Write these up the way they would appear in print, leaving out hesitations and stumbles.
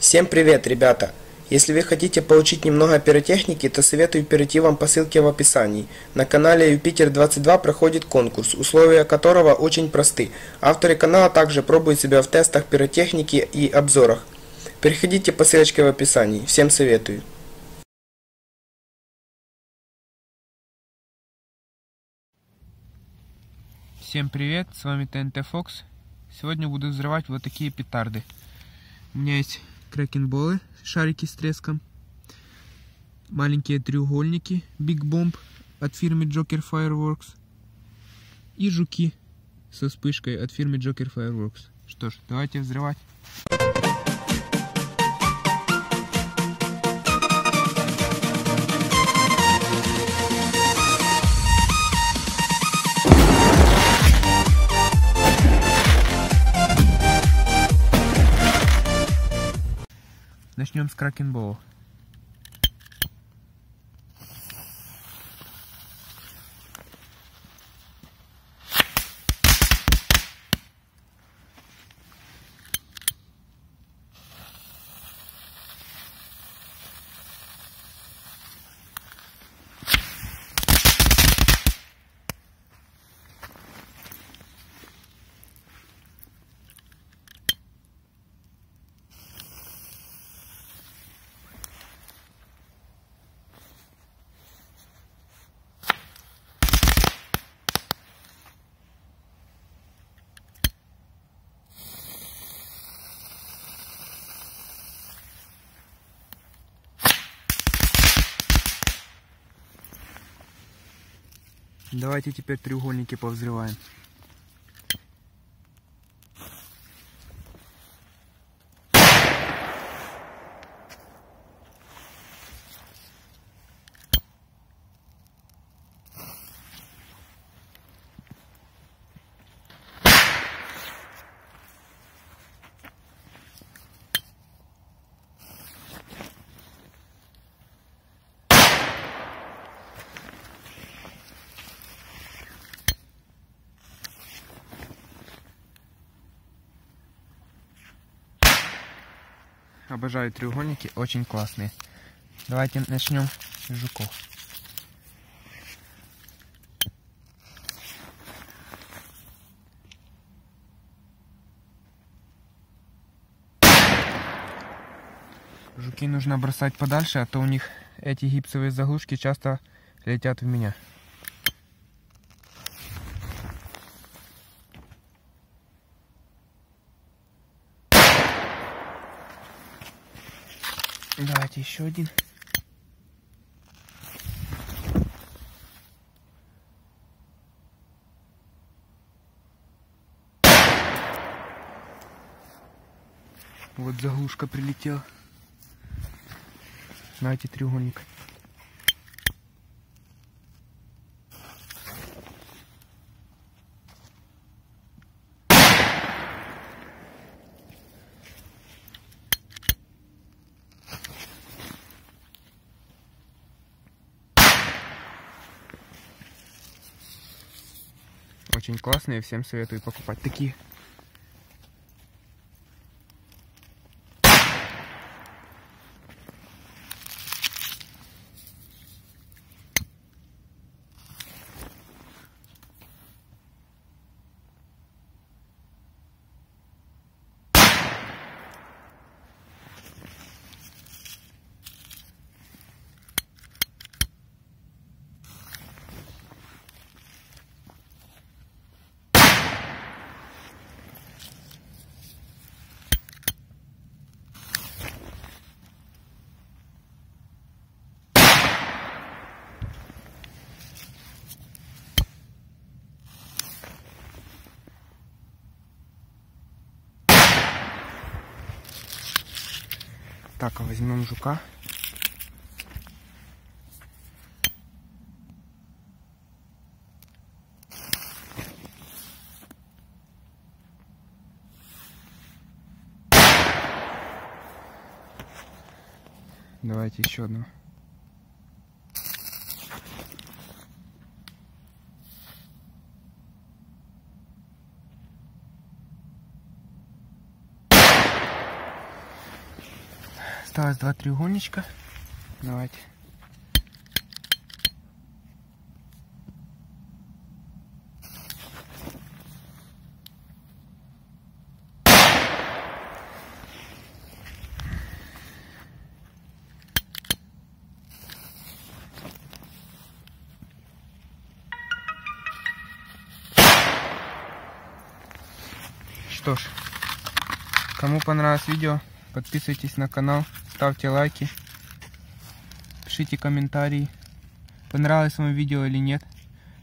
Всем привет, ребята! Если вы хотите получить немного пиротехники, то советую перейти вам по ссылке в описании. На канале Юпитер 22 проходит конкурс, условия которого очень просты. Авторы канала также пробуют себя в тестах пиротехники и обзорах. Переходите по ссылочке в описании. Всем советую! Всем привет, с вами ТНТ Fox. Сегодня буду взрывать вот такие петарды. У меня есть кракенболы, шарики с треском, маленькие треугольники Big Bomb от фирмы Joker Fireworks и жуки со вспышкой от фирмы Joker Fireworks. Что ж, давайте взрывать. Начнем с кракенболов. Давайте теперь треугольники повзрываем. Обожаю треугольники, очень классные. Давайте начнем с жуков. Жуки нужно бросать подальше, а то у них эти гипсовые заглушки часто летят в меня. Давайте еще один. Вот заглушка прилетела. Знаете, треугольник. Очень классные, всем советую покупать такие. Так, возьмем жука. Давайте еще одну. Осталось два треугольничка. Давайте. Что ж, кому понравилось видео, подписывайтесь на канал, ставьте лайки, пишите комментарии, понравилось вам видео или нет.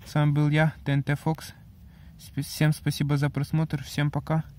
С вами был я, TNT Fox. Всем спасибо за просмотр, всем пока.